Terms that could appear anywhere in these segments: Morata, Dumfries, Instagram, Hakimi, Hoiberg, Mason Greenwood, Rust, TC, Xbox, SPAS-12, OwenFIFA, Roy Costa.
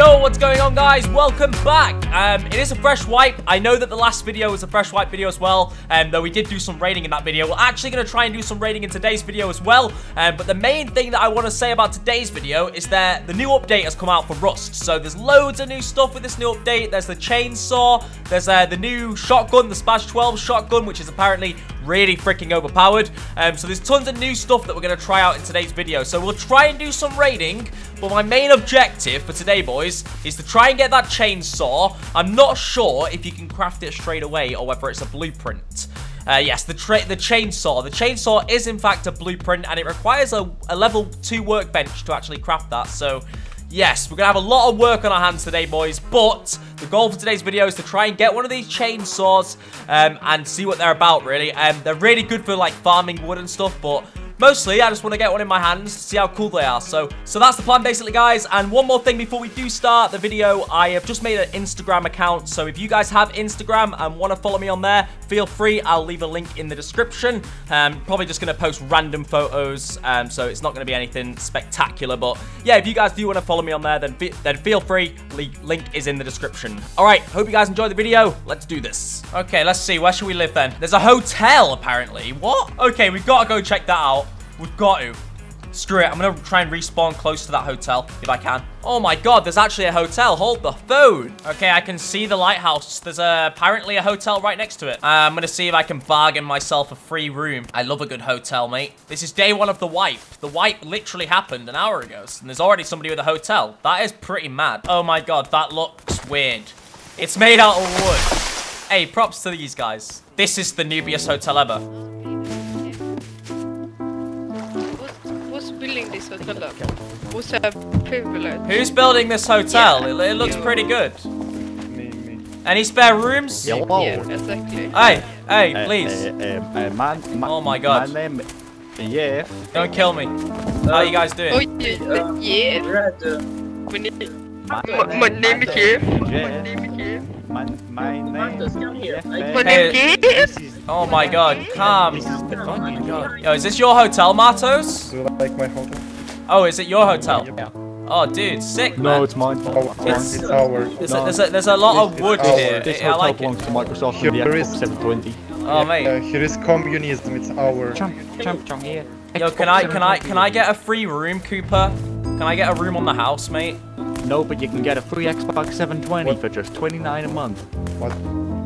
Yo, what's going on, guys? Welcome back. It is a fresh wipe. I know that the last video was a fresh wipe video as well, though we did do some raiding in that video. We're actually going to try and do some raiding in today's video as well, but the main thing that I want to say about today's video is that the new update has come out for Rust. So there's loads of new stuff with this new update. There's the chainsaw, there's the new shotgun, the SPAS-12 shotgun, which is apparently really freaking overpowered. So there's tons of new stuff that we're going to try out in today's video. So we'll try and do some raiding, but my main objective for today, boys, is to try and get that chainsaw. I'm not sure if you can craft it straight away or whether it's a blueprint. Yes, the chainsaw. The chainsaw is, in fact, a blueprint, and it requires a level 2 workbench to actually craft that. So, yes, we're going to have a lot of work on our hands today, boys, but the goal for today's video is to try and get one of these chainsaws and see what they're about, really. They're really good for, like, farming wood and stuff, but mostly I just want to get one in my hands to see how cool they are. So that's the plan, basically, guys. And one more thing before we do start the video, I have just made an Instagram account. So if you guys have Instagram and want to follow me on there, feel free. I'll leave a link in the description. Probably just going to post random photos, so it's not going to be anything spectacular. But yeah, if you guys do want to follow me on there, then feel free. Link is in the description. All right, hope you guys enjoyed the video. Let's do this. Okay, let's see. Where should we live then? There's a hotel, apparently. What? Okay, we've got to go check that out. We've got to. Screw it. I'm going to try and respawn close to that hotel if I can. Oh my god, there's actually a hotel. Hold the phone. Okay, I can see the lighthouse. There's apparently a hotel right next to it. I'm going to see if I can bargain myself a free room. I love a good hotel, mate. This is day 1 of the wipe. The wipe literally happened an hour ago, and there's already somebody with a hotel. That is pretty mad. Oh my god, that looks weird. It's made out of wood. Hey, props to these guys. This is the newbiest hotel ever. This hotel up. What's a privilege? Who's building this hotel? Yeah. It looks pretty good. Me. Any spare rooms? Yeah, exactly. Hey, please. Oh my god. My name, yeah. Don't kill me. How are you guys doing? Oh, yeah. My name is Jeff. My name is Jeff. Oh my god, calm. Oh my god. Yo, is this your hotel, Matos? Do you like my hotel? Oh, is it your hotel? Yeah. Oh, dude, sick, man. No, it's mine. It's ours. There's a lot of wood here. This hotel belongs to Microsoft and the Xbox 720. Oh, mate. Here is communism. It's ours. Jump here. Yo, can I get a free room, Cooper? Can I get a room on the house, mate? No, but you can get a free Xbox 720 for just $29 a month. What?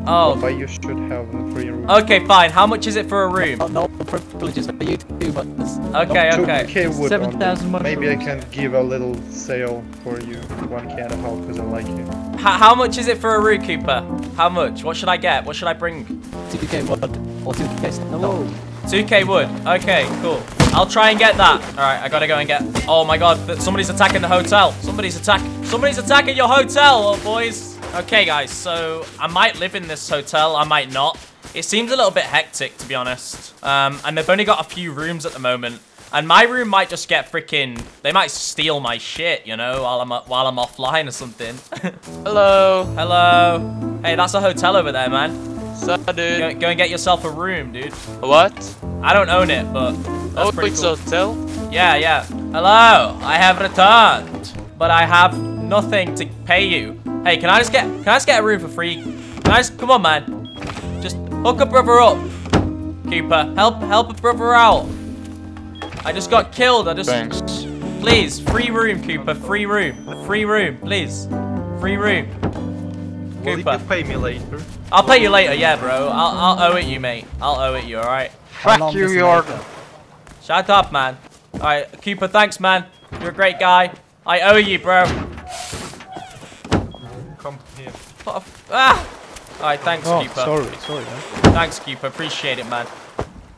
Oh. But you should have a free room. Okay, fine. How much is it for a room? No privileges for you too, but okay. 7,000. Maybe I can give a little sale for you. 1 can of help because I like you. How much is it for a room, Cooper? How much? What should I get? What should I bring? 2K wood or 2K stone. 2K wood. Okay, cool. I'll try and get that. All right, I gotta go and get. Oh my god, somebody's attacking the hotel. Somebody's attacking your hotel, boys. Okay, guys, so I might live in this hotel. I might not. It seems a little bit hectic, to be honest. And they've only got a few rooms at the moment. And my room might just get freaking... They might steal my shit, you know, while I'm offline or something. Hello. Hey, that's a hotel over there, man. So, dude. Go and get yourself a room, dude. What? I don't own it, but that's pretty cool. Hotel? Yeah. Hello, I have returned, but I have nothing to pay you. Hey, can I just get a room for free? Come on, man. Just hook a brother up. Cooper, help a brother out. I just got killed. Thanks. Please, free room, Cooper. Free room, please. Free room. Cooper. Well, you pay me later. I'll pay you later, yeah, bro. I'll owe it you, mate. I'll owe it you, all right? Fuck you, Yorker. Shut up, man. All right, Cooper, thanks, man. You're a great guy. I owe you, bro. Alright, thanks, Keeper. Sorry, man. Thanks, Keeper. Appreciate it, man.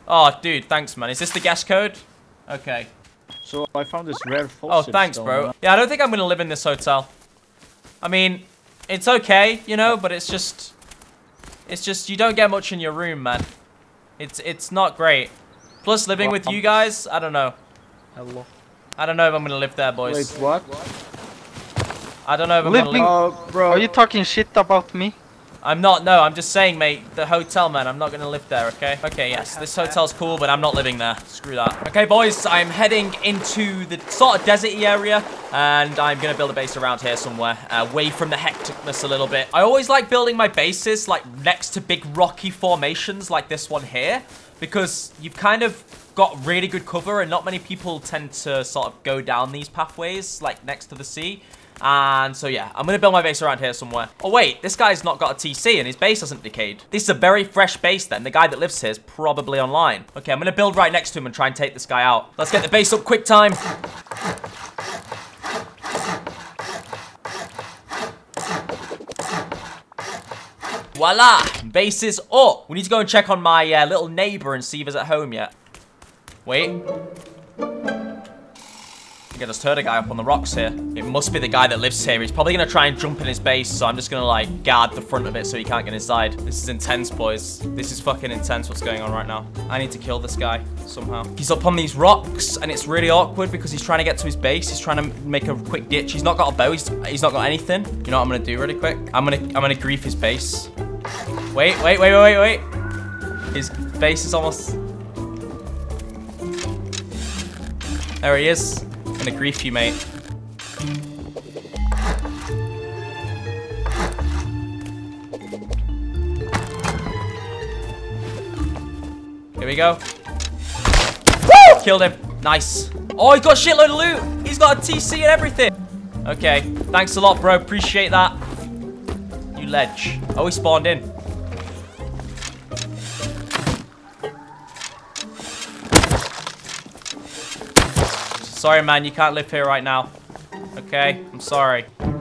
Oh, dude, thanks, man. Is this the guest code? Okay. So I found this rare faucet. Oh, thanks, bro. Man. Yeah, I don't think I'm gonna live in this hotel. I mean, it's okay, you know, but it's just you don't get much in your room, man. It's not great. Plus, living with you guys, I don't know. Hello. I don't know if I'm gonna live there, boys. Wait, what? I don't know if I'm gonna live. Bro, are you talking shit about me? I'm not, no, I'm just saying, mate, the hotel, man, I'm not gonna live there, okay? Okay, yes, this hotel's cool, but I'm not living there. Screw that. Okay, boys, I'm heading into the sort of deserty area, and I'm gonna build a base around here somewhere, away from the hecticness a little bit. I always like building my bases, like, next to big rocky formations like this one here, because you've kind of got really good cover, and not many people tend to sort of go down these pathways, like, next to the sea. And so, yeah, I'm going to build my base around here somewhere. Oh, wait, this guy's not got a TC and his base hasn't decayed. This is a very fresh base then. The guy that lives here is probably online. Okay, I'm going to build right next to him and try and take this guy out. Let's get the base up quick time. Voila, base is up. We need to go and check on my little neighbor and see if he's at home yet. Wait. I just heard a guy up on the rocks here. It must be the guy that lives here. He's probably gonna try and jump in his base, so I'm just gonna like guard the front of it so he can't get inside. This is intense, boys. This is fucking intense what's going on right now. I need to kill this guy somehow. He's up on these rocks and it's really awkward because he's trying to get to his base. He's trying to make a quick ditch. He's not got a bow. He's not got anything. You know what I'm gonna do really quick? I'm gonna grief his base. Wait. His base is almost... There he is. To grief you, mate. Here we go. Woo! Killed him. Nice. Oh, he's got a shitload of loot. He's got a TC and everything. Okay. Thanks a lot, bro. Appreciate that. You ledge. Oh, he spawned in. Sorry, man, you can't live here right now. Okay, I'm sorry. I'm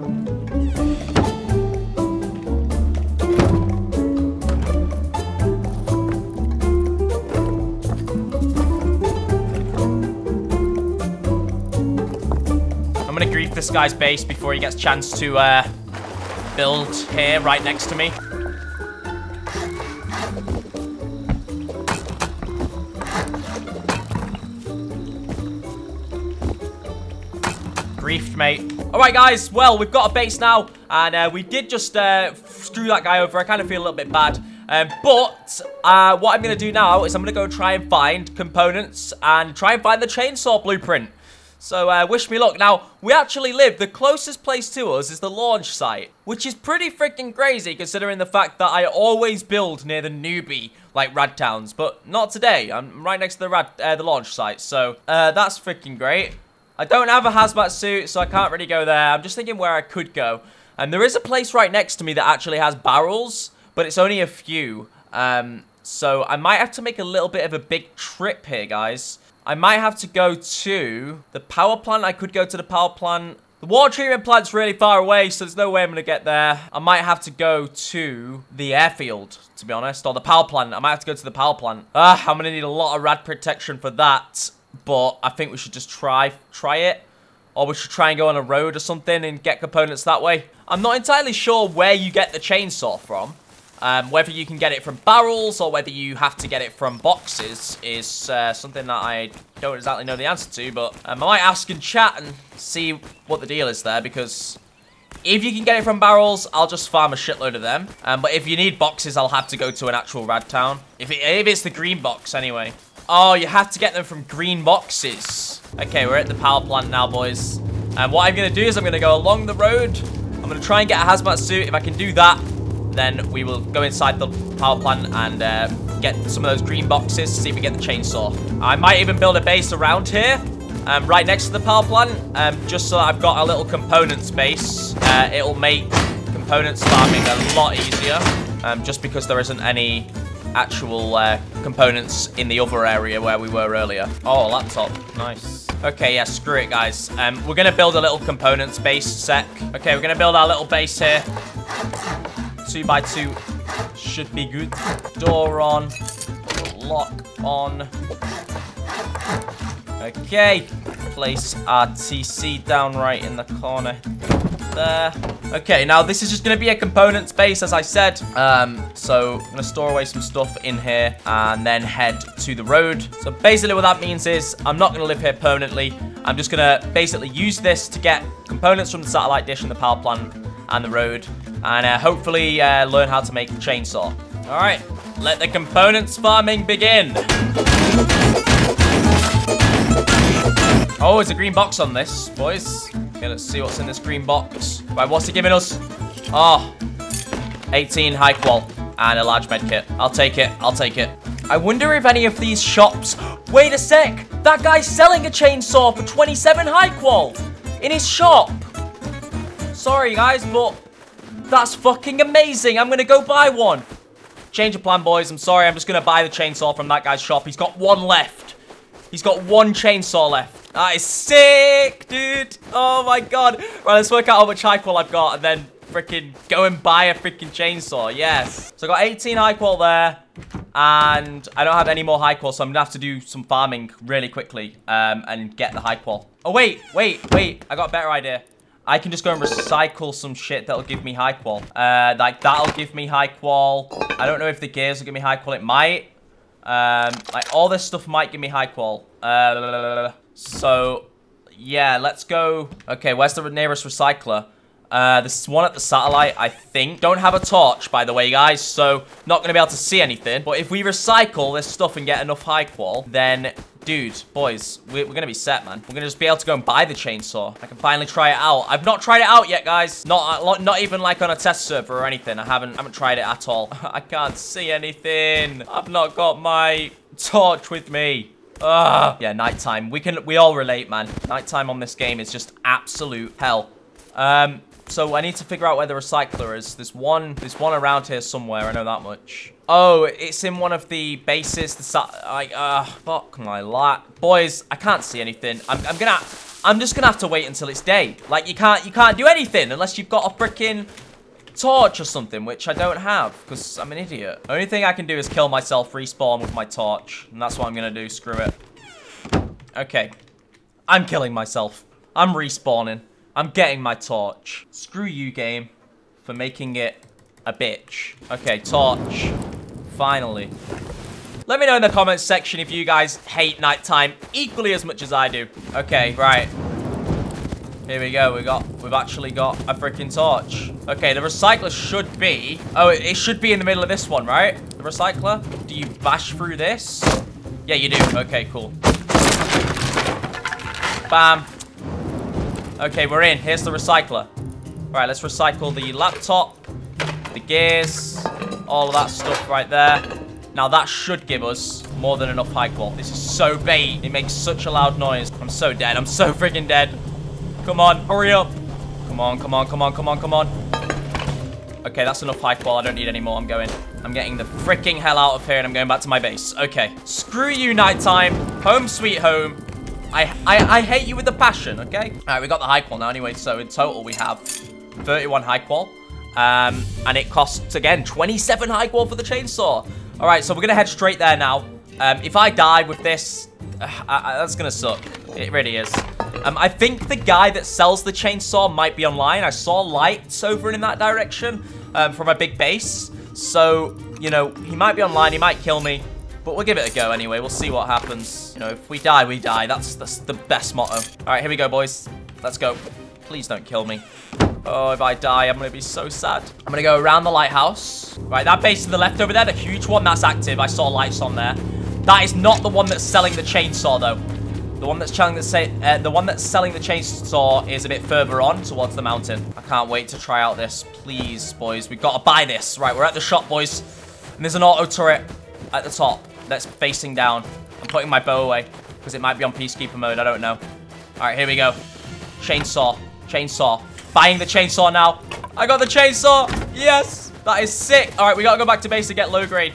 gonna grief this guy's base before he gets a chance to build here right next to me. Griefed, mate. All right, guys. Well, we've got a base now, and we did just screw that guy over. I kind of feel a little bit bad, but what I'm going to do now is I'm going to go try and find components and try and find the chainsaw blueprint. So wish me luck. Now, we actually live, the closest place to us is the launch site, which is pretty freaking crazy considering the fact that I always build near the newbie, like rad towns, but not today. I'm right next to the launch site, so that's freaking great. I don't have a hazmat suit, so I can't really go there. I'm just thinking where I could go. And there is a place right next to me that actually has barrels, but it's only a few. So I might have to make a little bit of a big trip here, guys. I might have to go to the power plant. I could go to the power plant. The water treatment plant's really far away, so there's no way I'm going to get there. I might have to go to the airfield, to be honest, or the power plant. I might have to go to the power plant. I'm going to need a lot of rad protection for that. But I think we should just try it. Or we should try and go on a road or something and get components that way. I'm not entirely sure where you get the chainsaw from. Whether you can get it from barrels or whether you have to get it from boxes is something that I don't exactly know the answer to. But I might ask in chat and see what the deal is there. Because if you can get it from barrels, I'll just farm a shitload of them. But if you need boxes, I'll have to go to an actual rad town. If it's the green box anyway. Oh, you have to get them from green boxes. Okay, we're at the power plant now, boys. And what I'm going to do is I'm going to go along the road. I'm going to try and get a hazmat suit. If I can do that, then we will go inside the power plant and get some of those green boxes to see if we get the chainsaw. I might even build a base around here, right next to the power plant, just so that I've got a little components base. It'll make components farming a lot easier, just because there isn't any actual components in the other area where we were earlier. Oh, laptop. Nice. Okay, yeah, screw it, guys. We're going to build a little components base sec. Okay, we're going to build our little base here. 2x2 should be good. Door on. Lock on. Okay. Place our TC down right in the corner there. Okay, now this is just going to be a components base, as I said. So I'm going to store away some stuff in here and then head to the road. So basically what that means is I'm not going to live here permanently. I'm just going to basically use this to get components from the satellite dish and the power plant and the road. and hopefully learn how to make a chainsaw. All right, let the components farming begin. Oh, there's a green box on this, boys. Okay, let's see what's in this green box. Right, what's it giving us? Oh, 18 high qual and a large med kit. I'll take it, I'll take it. I wonder if any of these shops... Wait a sec! That guy's selling a chainsaw for 27 high qual in his shop. Sorry, guys, but that's fucking amazing. I'm gonna go buy one. Change of plan, boys. I'm sorry. I'm just gonna buy the chainsaw from that guy's shop. He's got one left. He's got one chainsaw left. That is sick, dude. Oh, my God. Right, let's work out how much high qual I've got and then freaking go and buy a freaking chainsaw. Yes. So I got 18 high qual there. And I don't have any more high qual, so I'm gonna have to do some farming really quickly and get the high qual. Oh, wait. I got a better idea. I can just go and recycle some shit that'll give me high qual. Like, that'll give me high qual. I don't know if the gears will give me high qual. It might. Like, all this stuff might give me high qual. So, yeah, let's go. Okay, where's the nearest recycler? This one at the satellite, I think. Don't have a torch, by the way, guys, so not going to be able to see anything. But if we recycle this stuff and get enough high qual, then... Dude, boys, we're gonna be set, man. We're gonna just be able to go and buy the chainsaw. I can finally try it out. I've not tried it out yet, guys. Not even like on a test server or anything. I haven't tried it at all. I can't see anything. I've not got my torch with me. Ugh. Yeah, nighttime. We all relate, man. Nighttime on this game is just absolute hell. So I need to figure out where the recycler is. There's one around here somewhere. I know that much. Oh, it's in one of the bases. Fuck my life. Boys, I can't see anything. I'm just gonna have to wait until it's day. Like, you can't do anything unless you've got a freaking torch or something, which I don't have, because I'm an idiot. Only thing I can do is kill myself, respawn with my torch, and that's what I'm gonna do. Screw it. Okay. I'm killing myself. I'm respawning. I'm getting my torch. Screw you, game, for making it a bitch. Okay, torch. Finally. Let me know in the comments section if you guys hate nighttime equally as much as I do. Okay, right. Here we go. We've actually got a freaking torch. Okay, the recycler should be... Oh, it should be in the middle of this one, right? The recycler? Do you bash through this? Yeah, you do. Okay, cool. Bam. Okay, we're in. Here's the recycler. All right, let's recycle the laptop, the gears, all of that stuff right there. Now, that should give us more than enough high qual. This is so bait. It makes such a loud noise. I'm so dead. I'm so freaking dead. Come on, hurry up. Come on, come on, come on, come on, come on. Okay, that's enough high qual. I don't need any more. I'm getting the freaking hell out of here, and I'm going back to my base. Okay. Screw you, nighttime. Home sweet home. I hate you with a passion, okay? All right, we got the high qual now anyway, so in total we have 31 high qual. And it costs, again, 27 high qual for the chainsaw. All right, so we're going to head straight there now. If I die with this, that's going to suck. It really is. I think the guy that sells the chainsaw might be online. I saw lights over in that direction from a big base. So, you know, he might be online. He might kill me. But we'll give it a go anyway. We'll see what happens. You know, if we die, we die. That's the best motto. All right, here we go, boys. Let's go. Please don't kill me. Oh, if I die, I'm going to be so sad. I'm going to go around the lighthouse. Right, that base to the left over there, the huge one, that's active. I saw lights on there. That is not the one that's selling the chainsaw, though. The one that's selling the chainsaw is a bit further on towards the mountain. I can't wait to try out this. Please, boys. We've got to buy this. Right, we're at the shop, boys. And there's an auto turret at the top. That's facing down. I'm putting my bow away because it might be on peacekeeper mode. I don't know. All right, here we go. Chainsaw. Chainsaw. Buying the chainsaw now. I got the chainsaw. Yes. That is sick. All right, we got to go back to base to get low grade.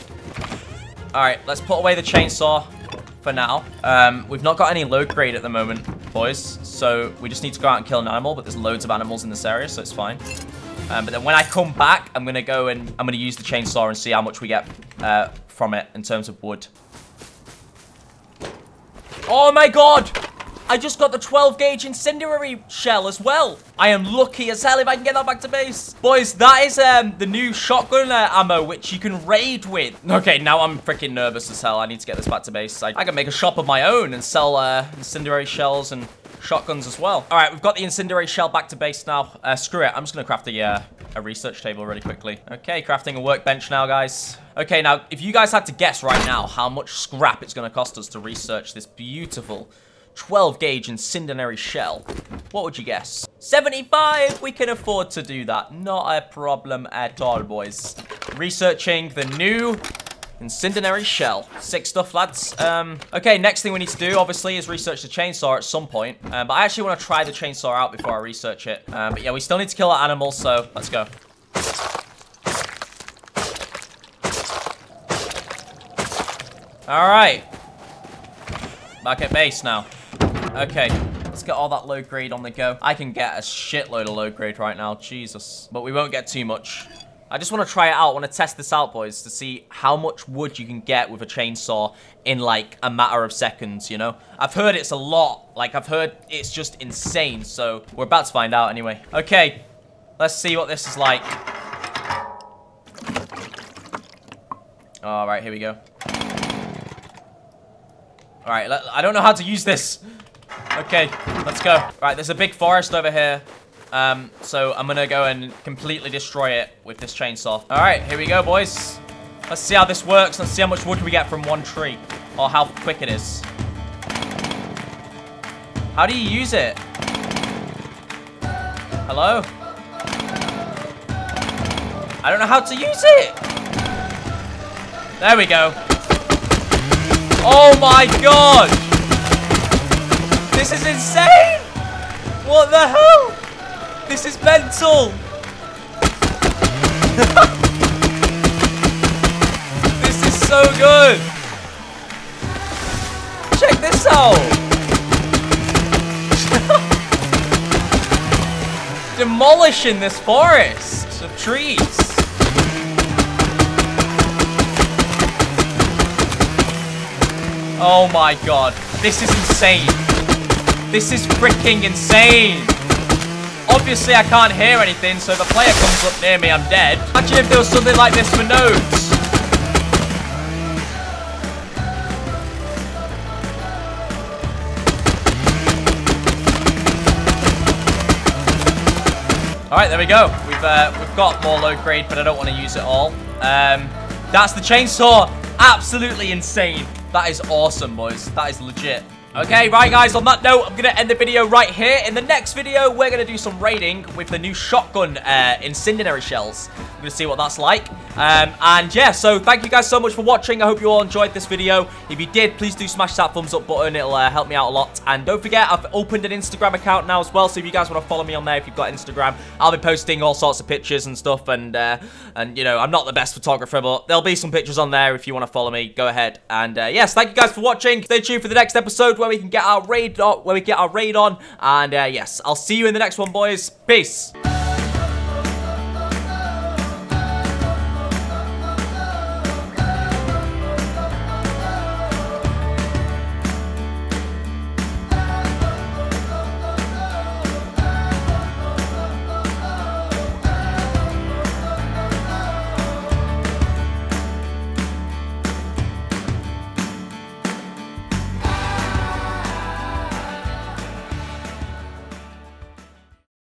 All right, let's put away the chainsaw for now. We've not got any low grade at the moment, boys. So we just need to go out and kill an animal, but there's loads of animals in this area, so it's fine. But then when I come back, I'm going to go and I'm going to use the chainsaw and see how much we get from it in terms of wood. Oh my God! I just got the 12 gauge incendiary shell as well. I am lucky as hell if I can get that back to base. Boys, that is the new shotgun ammo, which you can raid with. Okay, now I'm freaking nervous as hell. I need to get this back to base. I can make a shop of my own and sell incendiary shells and shotguns as well. All right, we've got the incendiary shell back to base now. Screw it, I'm just gonna craft a research table really quickly. Okay, crafting a workbench now, guys. Okay, now, if you guys had to guess right now how much scrap it's gonna cost us to research this beautiful 12-gauge incendiary shell, what would you guess? 75! We can afford to do that. Not a problem at all, boys. Researching the new incendiary shell. Sick stuff, lads. Okay, next thing we need to do, obviously, is research the chainsaw at some point. But I actually want to try the chainsaw out before I research it. But yeah, we still need to kill our animals, so let's go. All right. Back at base now. Okay, let's get all that low grade on the go. I can get a shitload of low grade right now, Jesus. But we won't get too much. I just want to try it out. I want to test this out, boys, to see how much wood you can get with a chainsaw in, like, a matter of seconds, you know? I've heard it's a lot. Like, I've heard it's just insane, so we're about to find out anyway. Okay, let's see what this is like. All right, here we go. All right, I don't know how to use this. Okay, let's go. All right, there's a big forest over here. So I'm gonna go and completely destroy it with this chainsaw. All right, here we go, boys. Let's see how this works. Let's see how much wood we get from one tree or how quick it is. How do you use it? Hello? I don't know how to use it. There we go. Oh my God. This is insane. What the hell? This is mental! This is so good! Check this out! Demolishing this forest of trees! Oh my God, this is insane! This is freaking insane! Obviously, I can't hear anything, so if a player comes up near me, I'm dead. Imagine if there was something like this for nodes. All right, there we go. We've got more low grade, but I don't want to use it all. That's the chainsaw. Absolutely insane. That is awesome, boys. That is legit. Okay, right guys, on that note, I'm going to end the video right here. In the next video, we're going to do some raiding with the new shotgun incendiary shells. I'm going to see what that's like. And yeah, so thank you guys so much for watching. I hope you all enjoyed this video. If you did, please do smash that thumbs up button. It'll help me out a lot. And don't forget, I've opened an Instagram account now as well. So if you guys want to follow me on there, if you've got Instagram, I'll be posting all sorts of pictures and stuff. And you know, I'm not the best photographer, but there'll be some pictures on there if you want to follow me. Go ahead. And yes, thank you guys for watching. Stay tuned for the next episode, where we get our raid on, and yes, I'll see you in the next one, boys. Peace.